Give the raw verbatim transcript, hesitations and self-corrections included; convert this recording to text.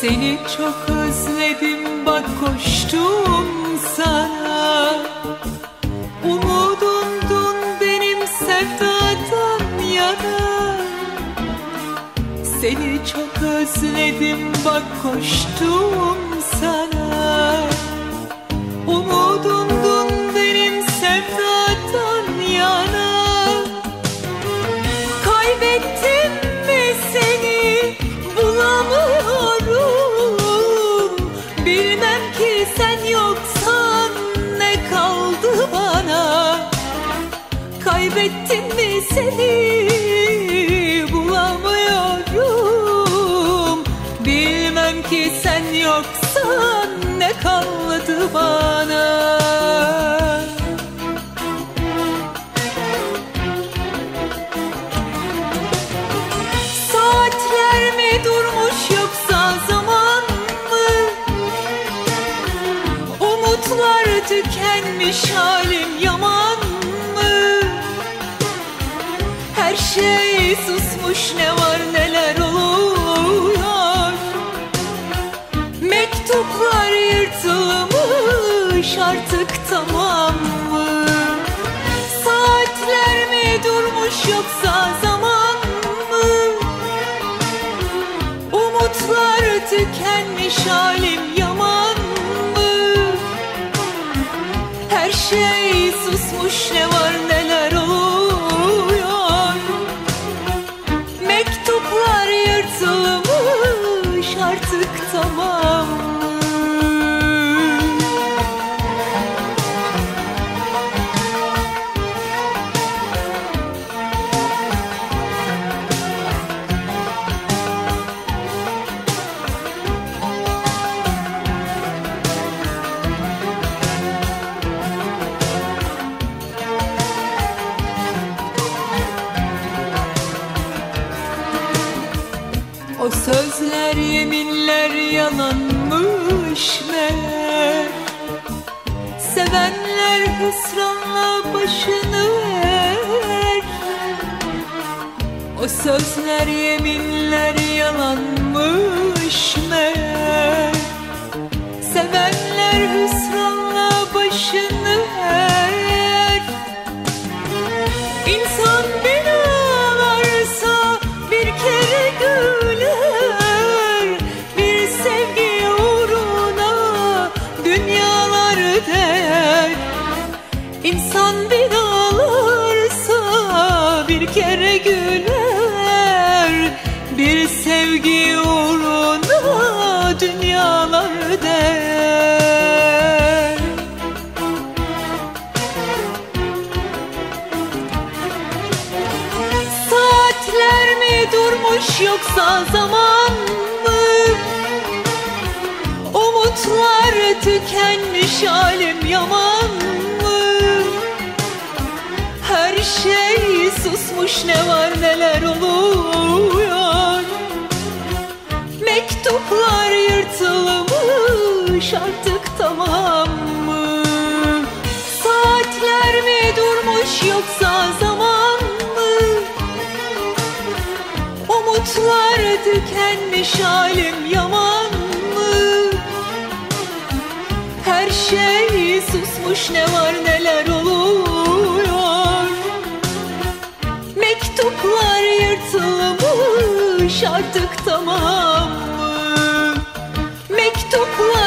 Seni çok özledim, bak koştum sana. Umudumdun benim sevdadan yana. Seni çok özledim, bak koştum sana. Umudumdun benim sevdadan yana. Kaybettim mi seni, bulamıyorum. Bilmem ki sen yoksan ne kaldı bana. Kaybettim mi seni, bulamıyorum. Bilmem ki sen yoksan ne kaldı bana. Saatler mi durmuş, yoksa zaman mı? Umutlar tükenmiş, halim yaman mı? Her şey susmuş, ne var neler oluyor? Mektuplar yırtılmış, artık tamam mı? Saatler mi durmuş, yoksa zaman mı? Umutlar tükenmiş, halim yaman mı? Her şey susmuş, ne var neler oluyor? Mektuplar yırtılmış, artık tamam mı? O sözler, yeminler yalanmış meğer. Sevenler hüsranla başını eğer. O sözler, yeminler yalanmış meğer. Sevenler hüsranla başını eğer. İnsan bile ağlarsa bir kere gül. İnsan bir ağlarsa bir kere güler, bir sevgi uğruna dünyalar değer. Saatler mi durmuş, yoksa zaman mı? Umutlar tükenmiş, halim yaman mı? Her şey susmuş, ne var neler oluyor? Mektuplar yırtılmış, artık tamam mı? Saatler mi durmuş, yoksa zaman mı? Umutlar tükenmiş, halim yaman mı? Her şey susmuş, ne var neler oluyor? Mektuplar yırtılmış, artık tamam mı? Mektuplar